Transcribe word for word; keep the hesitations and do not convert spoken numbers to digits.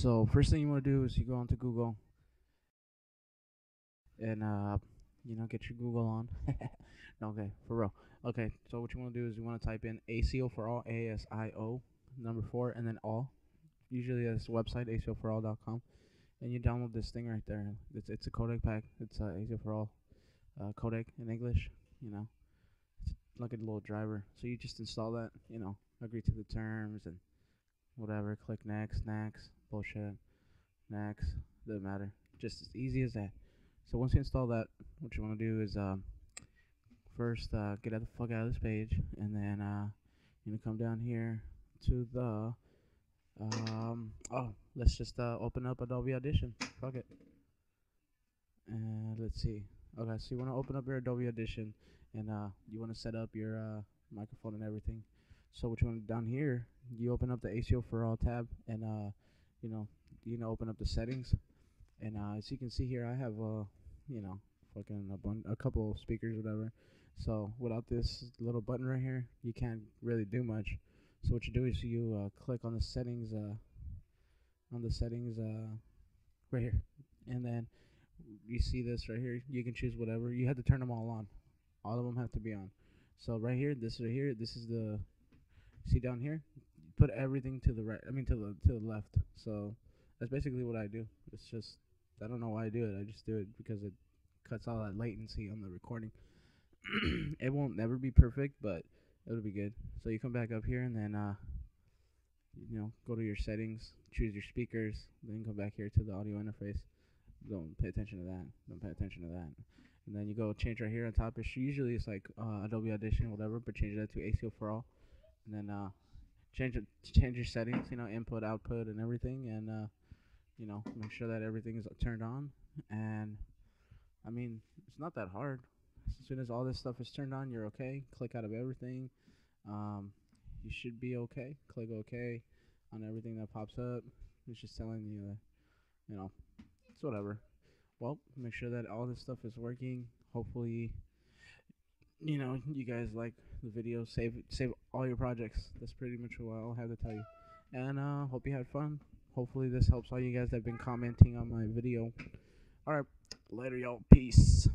So first thing you want to do is you go onto Google and uh, you know, get your Google on. No, okay, for real. Okay, so what you want to do is you want to type in ASIO for all, A S I O number four, and then all. Usually that's the website, A S I O for all dot com, and you download this thing right there. It's it's a codec pack. It's uh, A S I O for all uh, codec in English. You know, it's like a little driver. So you just install that. You know, agree to the terms and whatever. Click next, next, bullshit, next. Doesn't matter. Just as easy as that. So once you install that, what you want to do is um, first uh, get out the fuck out of this page, and then uh, you know, come down here to the um oh let's just uh, open up Adobe Audition. Fuck it. And let's see. Okay, so you want to open up your Adobe Audition, and uh, you want to set up your uh, microphone and everything. So what you want to do down here, you open up the ASIO for all tab, and uh, you know, you know, open up the settings, and uh, as you can see here, I have uh, you know, fucking a bun a couple of speakers, whatever. So without this little button right here, you can't really do much. So what you do is you uh, click on the settings, uh, on the settings uh, right here, and then you see this right here. You can choose whatever. You have to turn them all on. All of them have to be on. So right here, this right here, this is the. See down here, put everything to the right. I mean to the to the left. So that's basically what I do. It's just I don't know why I do it. I just do it because it cuts all that latency on the recording. It won't never be perfect, but it'll be good. So you come back up here, and then uh, you know, go to your settings, choose your speakers, then come back here to the audio interface. Don't pay attention to that. Don't pay attention to that. And then you go change right here on top. It's usually it's like uh, Adobe Audition, whatever, but change that to ASIO for all, and then uh, change it, change your settings. You know, input, output, and everything, and uh, you know, make sure that everything is turned on. And I mean, it's not that hard. As soon as all this stuff is turned on, you're okay. Click out of everything. Um, you should be okay. Click okay on everything that pops up. It's just telling you that, you know, it's whatever. Well, make sure that all this stuff is working. Hopefully, you know, you guys like the video. Save save all your projects. That's pretty much what I'll have to tell you. And uh, hope you had fun. Hopefully this helps all you guys that have been commenting on my video. Alright, later y'all. Peace.